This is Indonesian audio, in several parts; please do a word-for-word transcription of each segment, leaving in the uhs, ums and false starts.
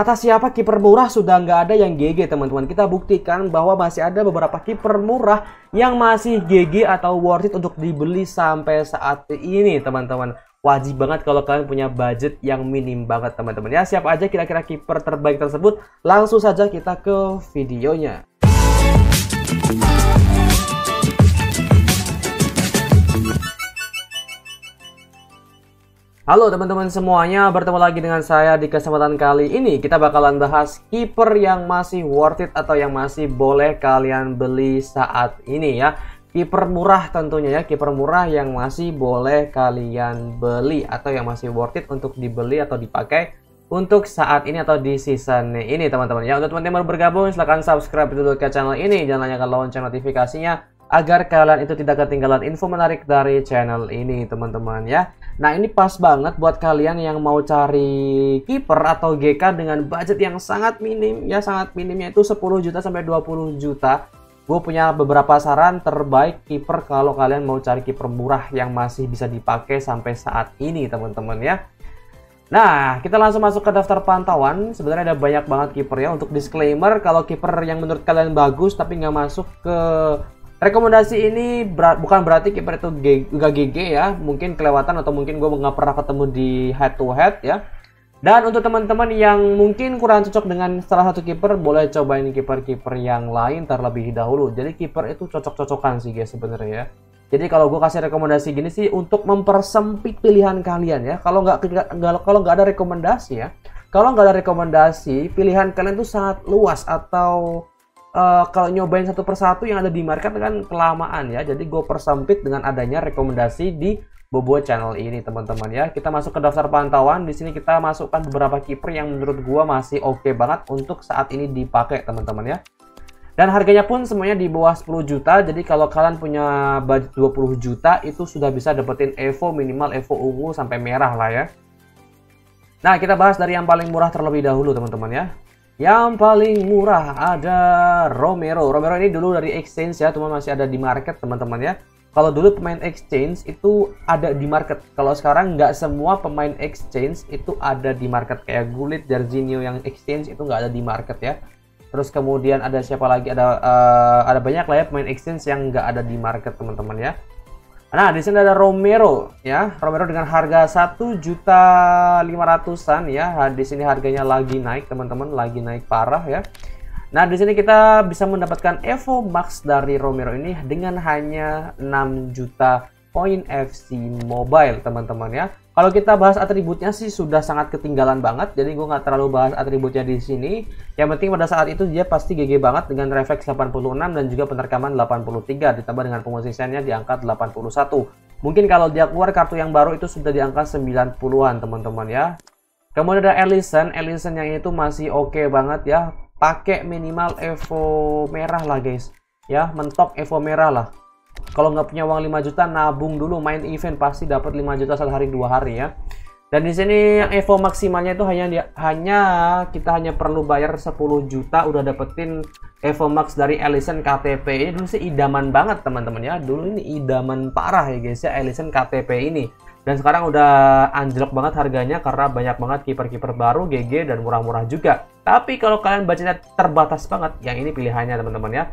Kata siapa kiper murah sudah nggak ada yang G G, teman-teman. Kita buktikan bahwa masih ada beberapa kiper murah yang masih G G atau worth it untuk dibeli sampai saat ini, teman-teman. Wajib banget kalau kalian punya budget yang minim banget, teman-teman. Ya, siapa aja kira-kira kiper terbaik tersebut? Langsung saja kita ke videonya. Halo teman-teman semuanya, bertemu lagi dengan saya di kesempatan kali ini. Kita bakalan bahas kiper yang masih worth it atau yang masih boleh kalian beli saat ini ya. Kiper murah tentunya ya, kiper murah yang masih boleh kalian beli atau yang masih worth it untuk dibeli atau dipakai untuk saat ini atau di season ini, teman-teman ya. Untuk teman-teman bergabung, silahkan subscribe dulu ke channel ini, jangan nyalakan lonceng notifikasinya agar kalian itu tidak ketinggalan info menarik dari channel ini, teman-teman ya. Nah, ini pas banget buat kalian yang mau cari kiper atau G K dengan budget yang sangat minim ya, sangat minimnya itu sepuluh juta sampai dua puluh juta. Gue punya beberapa saran terbaik kiper kalau kalian mau cari kiper murah yang masih bisa dipakai sampai saat ini, teman-teman ya. Nah, kita langsung masuk ke daftar pantauan. Sebenarnya ada banyak banget kiper ya. Untuk disclaimer, kalau kiper yang menurut kalian bagus tapi nggak masuk ke rekomendasi ini berat, bukan berarti kiper itu gak G G ya, mungkin kelewatan atau mungkin gue nggak pernah ketemu di head to head ya. Dan untuk teman-teman yang mungkin kurang cocok dengan salah satu kiper, boleh cobain kiper-kiper yang lain terlebih dahulu. Jadi kiper itu cocok-cocokan sih guys sebenarnya ya. Jadi kalau gue kasih rekomendasi gini sih untuk mempersempit pilihan kalian ya. Kalau nggak kalau nggak ada rekomendasi ya, kalau nggak ada rekomendasi pilihan kalian tuh sangat luas atau Uh, kalau nyobain satu persatu yang ada di market kan kelamaan ya. Jadi gue persempit dengan adanya rekomendasi di Bobo Channel ini, teman-teman ya. Kita masuk ke daftar pantauan. Di sini kita masukkan beberapa kiper yang menurut gue masih oke okay banget untuk saat ini dipakai, teman-teman ya. Dan harganya pun semuanya di bawah sepuluh juta. Jadi kalau kalian punya budget dua puluh juta itu sudah bisa dapetin Evo, minimal Evo ungu sampai merah lah ya. Nah, kita bahas dari yang paling murah terlebih dahulu, teman-teman ya. Yang paling murah ada Romero. Romero ini dulu dari exchange ya, cuma masih ada di market, teman-teman ya. Kalau dulu pemain exchange itu ada di market. Kalau sekarang nggak semua pemain exchange itu ada di market. Kayak Gullit, Jirginho yang exchange itu nggak ada di market ya. Terus kemudian ada siapa lagi? Ada uh, ada banyak lah ya pemain exchange yang nggak ada di market, teman-teman ya. Nah, di sini ada Romero ya. Romero dengan harga satu juta lima ratusan ya. Di sini harganya lagi naik, teman-teman, lagi naik parah ya. Nah, di sini kita bisa mendapatkan Evo Max dari Romero ini dengan hanya enam juta poin F C Mobile, teman-teman ya. Kalau kita bahas atributnya sih sudah sangat ketinggalan banget. Jadi gue nggak terlalu bahas atributnya di sini. Yang penting pada saat itu dia pasti G G banget dengan refleks delapan puluh enam dan juga penerkaman delapan puluh tiga ditambah dengan pengosisiannya di angka delapan puluh satu. Mungkin kalau dia keluar kartu yang baru itu sudah di angka sembilan puluhan, teman-teman ya. Kemudian ada Alisson. Alisson yang itu masih oke okay banget ya. Pakai minimal Evo merah lah guys. Ya, mentok Evo merah lah. Kalau nggak punya uang lima juta, nabung dulu, main event pasti dapat lima juta satu hari dua hari ya. Dan di sini yang Evo maksimalnya itu hanya hanya kita hanya perlu bayar sepuluh juta udah dapetin Evo Max dari Alisson K T P. Ini dulu sih idaman banget, teman-teman ya. Dulu ini idaman parah ya guys ya, Alisson K T P ini. Dan sekarang udah anjlok banget harganya karena banyak banget kiper-kiper baru G G dan murah-murah juga. Tapi kalau kalian bacanya terbatas banget, yang ini pilihannya, teman-teman ya.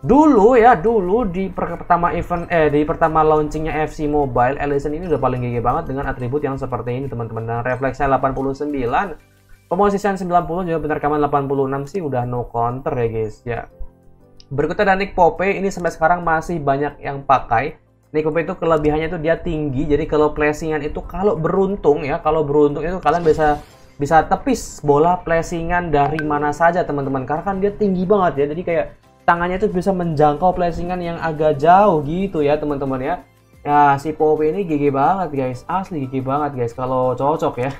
Dulu ya, dulu di pertama event eh di pertama launchingnya F C Mobile, Alisson ini udah paling gigi banget dengan atribut yang seperti ini, teman-teman. Dan refleksnya delapan puluh sembilan, pemosisian sembilan puluh, juga penerkaman delapan puluh enam sih udah no counter ya guys ya. Berikutnya ada Nick Pope. Ini sampai sekarang masih banyak yang pakai. Nick Pope itu kelebihannya itu dia tinggi. Jadi kalau placingan itu kalau beruntung ya, kalau beruntung itu kalian bisa bisa tepis bola placingan dari mana saja, teman-teman. Karena kan dia tinggi banget ya. Jadi kayak tangannya itu bisa menjangkau placingan yang agak jauh gitu ya, teman-teman ya. Ya, si Pope ini gigi banget guys, asli gigi banget guys kalau cocok ya.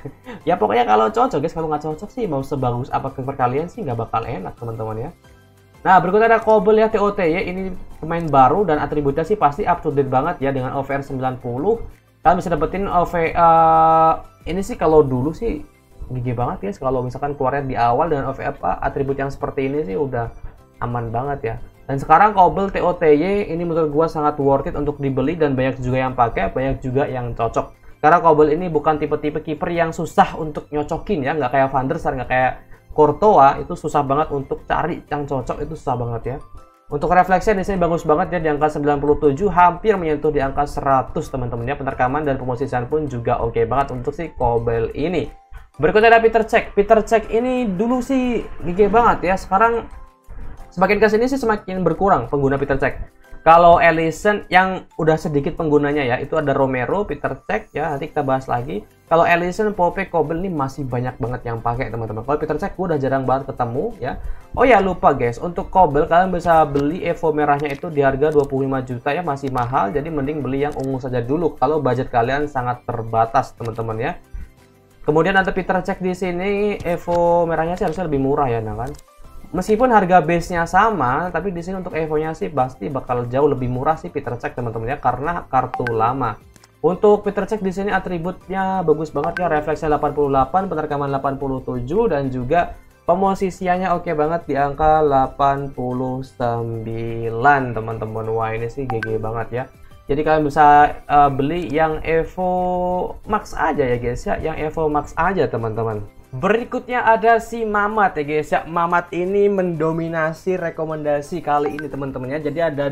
Ya pokoknya kalau cocok guys, kalau nggak cocok sih mau sebagus apa kiper kalian sih nggak bakal enak, teman-teman ya. Nah, berikutnya ada Kobel ya, T O T ya. Ini pemain baru dan atributnya sih pasti up to date banget ya dengan O V R sembilan puluh. Kalian bisa dapetin O V R uh, ini sih kalau dulu sih gigi banget guys kalau misalkan keluarnya di awal dengan O V R uh, atribut yang seperti ini sih udah aman banget ya. Dan sekarang Kobel T O T Y ini menurut gua sangat worth it untuk dibeli dan banyak juga yang pakai, banyak juga yang cocok. Karena Kobel ini bukan tipe-tipe kiper yang susah untuk nyocokin ya, nggak kayak Van der Sar, nggak kayak Courtois itu susah banget untuk cari yang cocok, itu susah banget ya. Untuk refleksnya di sini bagus banget ya, di angka sembilan puluh tujuh hampir menyentuh di angka seratus teman-teman ya. Penerkaman dan pemosisan pun juga oke banget untuk si Kobel ini. Berikutnya ada Petr Cech. Petr Cech ini dulu sih gigih banget ya. Sekarang semakin kesini sih semakin berkurang pengguna Petr Cech. Kalau Alisson yang udah sedikit penggunanya ya, itu ada Romero, Petr Cech ya, nanti kita bahas lagi. Kalau Alisson, Pope, Kobel ini masih banyak banget yang pakai teman-teman. Kalau Petr Cech gue udah jarang banget ketemu ya. Oh ya lupa guys, untuk Kobel kalian bisa beli Evo merahnya itu di harga dua puluh lima juta ya, masih mahal. Jadi mending beli yang ungu saja dulu kalau budget kalian sangat terbatas teman-teman ya. Kemudian ada Petr Cech di sini, Evo merahnya sih harusnya lebih murah ya, nah kan. Meskipun harga base-nya sama, tapi di sini untuk Evo-nya sih pasti bakal jauh lebih murah sih Petr Cech teman-teman ya, karena kartu lama. Untuk Petr Cech di sini atributnya bagus banget ya, refleksnya delapan puluh delapan, penerkaman delapan puluh tujuh, dan juga pemosisiannya oke banget di angka delapan puluh sembilan teman-teman. Wah ini sih gigih banget ya. Jadi kalian bisa uh, beli yang Evo Max aja ya guys ya, yang Evo Max aja teman-teman. Berikutnya ada si Mamat ya guys ya. Mamat ini mendominasi rekomendasi kali ini teman-teman ya. Jadi ada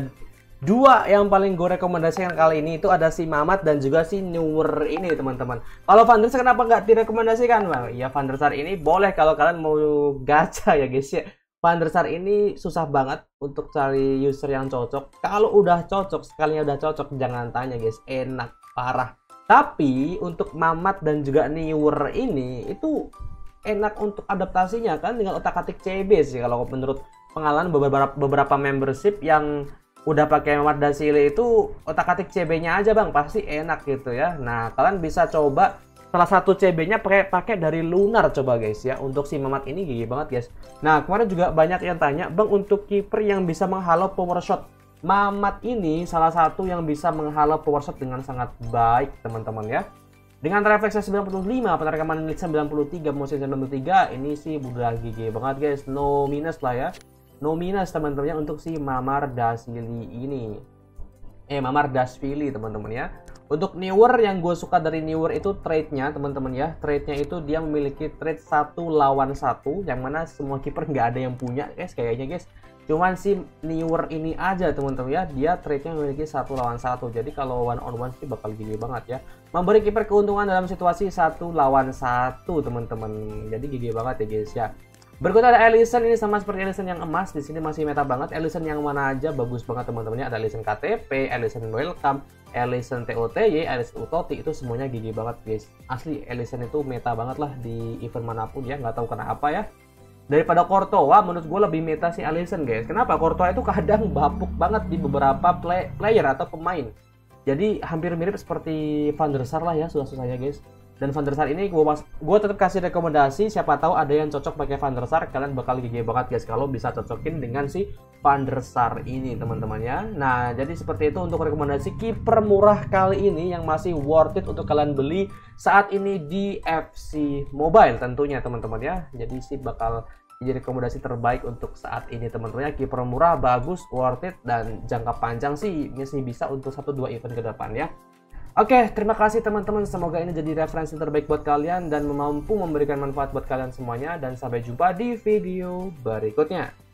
dua yang paling gue rekomendasikan kali ini, itu ada si Mamat dan juga si Neuer ini teman-teman. Kalau Van der Sar kenapa nggak direkomendasikan? Nah, ya Van der Sar ini boleh kalau kalian mau gacha ya guys ya. Van der Sar ini susah banget untuk cari user yang cocok. Kalau udah cocok, sekalinya udah cocok, jangan tanya guys, enak parah. Tapi untuk Mamat dan juga Neuer ini itu enak untuk adaptasinya kan dengan otak-atik C B sih kalau menurut pengalaman beberapa beberapa membership yang udah pakai Mamardashvili itu otak-atik C B-nya aja bang, pasti enak gitu ya. Nah kalian bisa coba salah satu C B-nya pakai pakai dari Lunar coba guys ya. Untuk si Mamat ini gigih banget guys. Nah kemarin juga banyak yang tanya bang, untuk kiper yang bisa menghalau power shot, Mamat ini salah satu yang bisa menghalau power shot dengan sangat baik teman-teman ya. Dengan refleksnya sembilan puluh lima, penerkaman menit sembilan puluh tiga, posisi sembilan puluh tiga, ini sih udah gigih banget guys, no minus lah ya. No minus teman-teman ya untuk si Mamardashvili ini. Eh Mamardashvili teman-teman ya. Untuk Neuer yang gue suka dari Neuer itu trade-nya teman-teman ya. Trade-nya itu dia memiliki trade satu lawan satu, yang mana semua kiper nggak ada yang punya guys kayaknya guys. Cuman si Neuer ini aja teman-teman ya, dia trade-nya memiliki satu lawan satu. Jadi kalau one on one sih bakal gini banget ya. Memberi kiper keuntungan dalam situasi satu lawan satu teman-teman. Jadi gini banget ya guys ya. Berikutnya ada Alisson, ini sama seperti Alisson yang emas, di sini masih meta banget. Alisson yang mana aja bagus banget teman-temannya, ada Alisson K T P, Alisson Welcome, Alisson T O T Y, Alisson Utoti, itu semuanya gigi banget guys. Asli Alisson itu meta banget lah di event manapun ya, nggak tahu kenapa ya. Daripada Courtois, menurut gue lebih meta sih Alisson guys. Kenapa? Courtois itu kadang bapuk banget di beberapa play player atau pemain. Jadi hampir mirip seperti Van der Sar lah ya, susah-susahnya guys. Dan Van der Sar ini gue gue tetap kasih rekomendasi, siapa tahu ada yang cocok pakai Van der Sar, kalian bakal gigih banget guys kalau bisa cocokin dengan si Van der Sar ini teman-teman ya. Nah jadi seperti itu untuk rekomendasi kiper murah kali ini yang masih worth it untuk kalian beli saat ini di F C Mobile tentunya teman-teman ya. Jadi sih bakal jadi rekomendasi terbaik untuk saat ini teman-teman ya. Kiper murah, bagus, worth it, dan jangka panjang sih masih bisa untuk satu dua event ke depan ya. Oke, okay, terima kasih teman-teman. Semoga ini jadi referensi terbaik buat kalian dan mampu memberikan manfaat buat kalian semuanya. Dan sampai jumpa di video berikutnya.